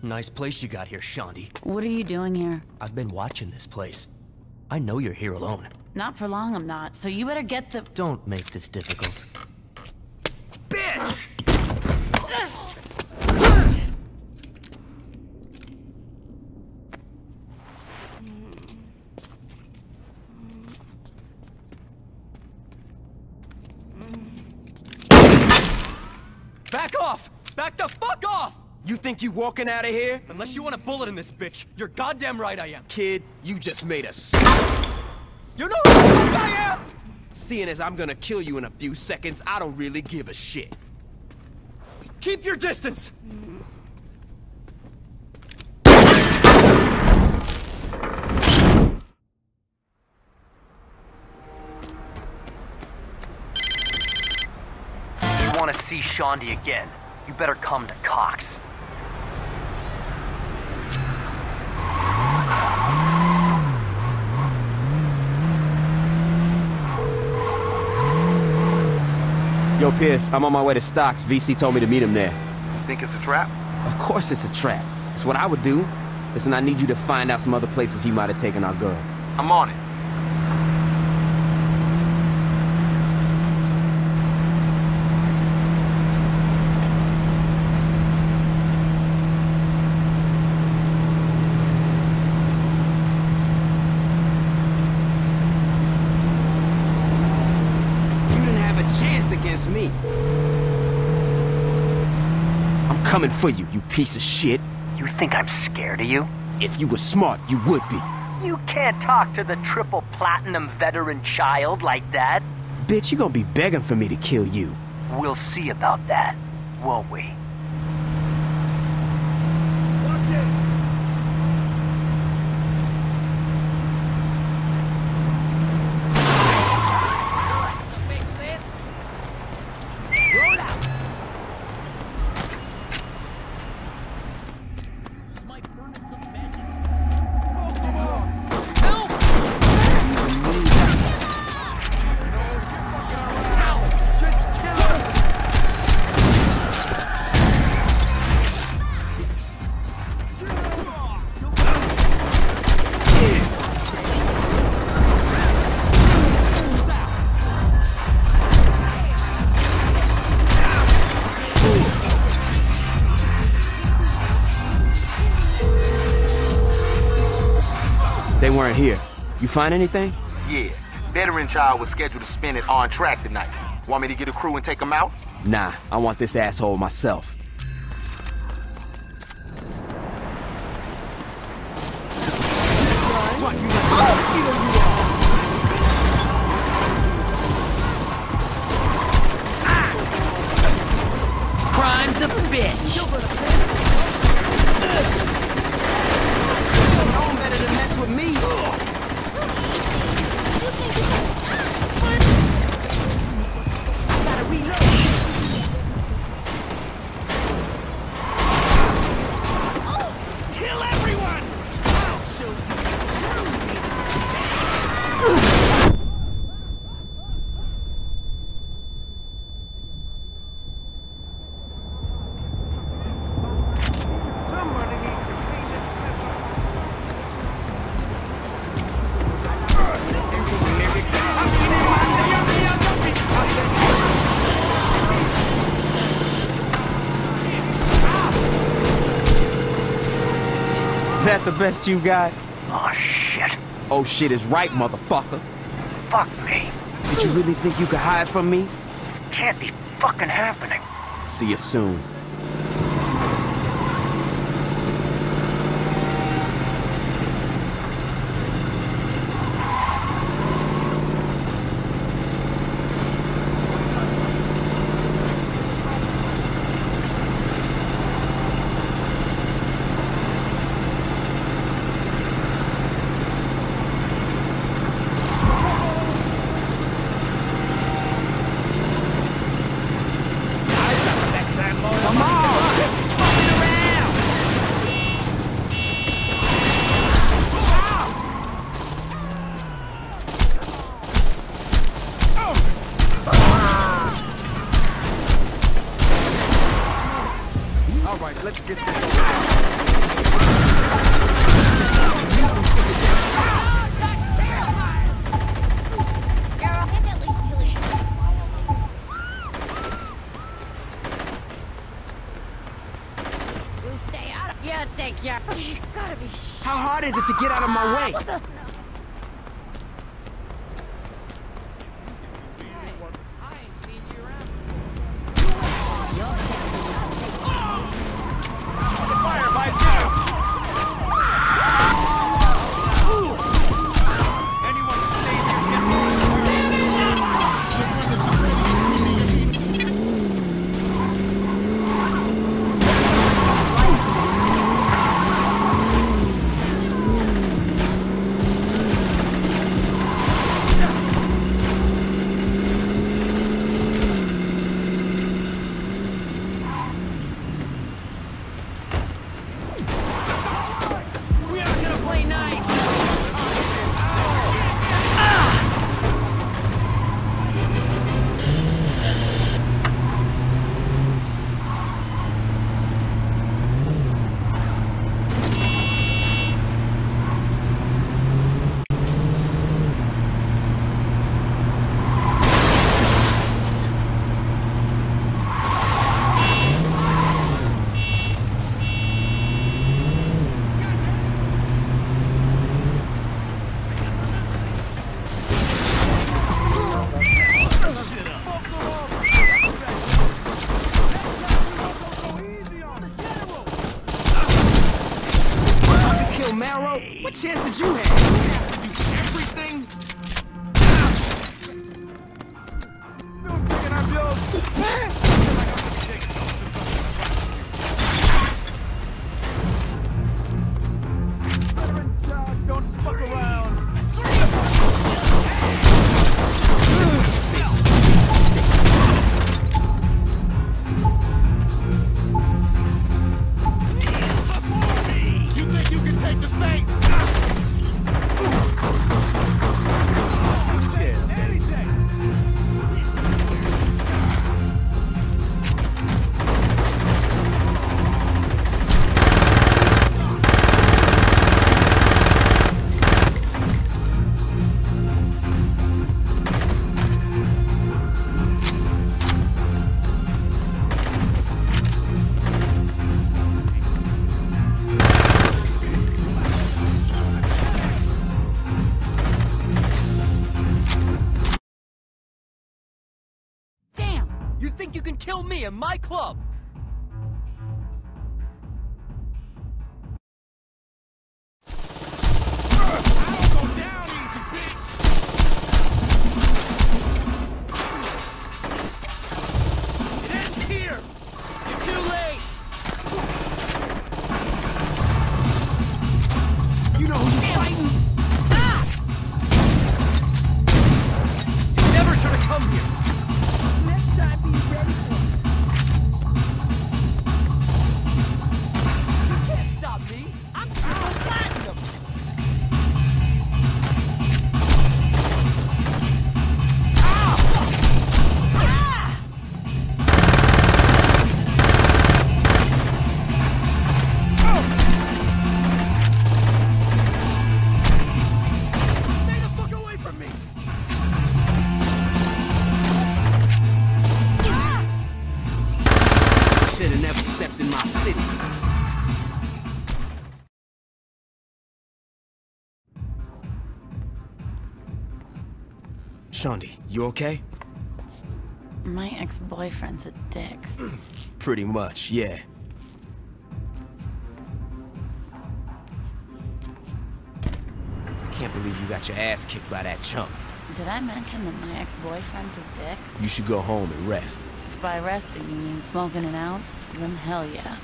Nice place you got here, Shaundi. What are you doing here? I've been watching this place. I know you're here alone. Not for long, I'm not, so you better get the— Don't make this difficult. Bitch! Back off! Back the fuck off! You think you walking out of here? Unless you want a bullet in this bitch, you're goddamn right I am. Kid, you just made us. You know who the fuck I am? Seeing as I'm gonna kill you in a few seconds, I don't really give a shit. Keep your distance! If you wanna see Shaundi again, you better come to Cox. Yo, Pierce, I'm on my way to Stocks. VC told me to meet him there. Think it's a trap? Of course it's a trap. It's what I would do. Listen, I need you to find out some other places he might have taken our girl. I'm on it. Me. I'm coming for you, you piece of shit. You think I'm scared of you? If you were smart, you would be. You can't talk to the triple platinum veteran child like that. Bitch, you're gonna be begging for me to kill you. We'll see about that, won't we? They weren't here. You find anything? Yeah. Veteran Child was scheduled to spend it on track tonight. Want me to get a crew and take him out? Nah, I want this asshole myself. Crime's a bitch! With me. I gotta reload. Kill everyone. I'll show you. Somebody needs to pay this missile. Is that the best you got? Oh shit. Oh shit is right, motherfucker. Fuck me. Did you really think you could hide from me? This can't be fucking happening. See you soon. All right, let's get this. I mean, you gotta be... How hard is it to get out of my way? What the... in my club. Shaundi, you okay? My ex-boyfriend's a dick. Pretty much, yeah. I can't believe you got your ass kicked by that chump. Did I mention that my ex-boyfriend's a dick? You should go home and rest. If by resting you mean smoking an ounce, then hell yeah.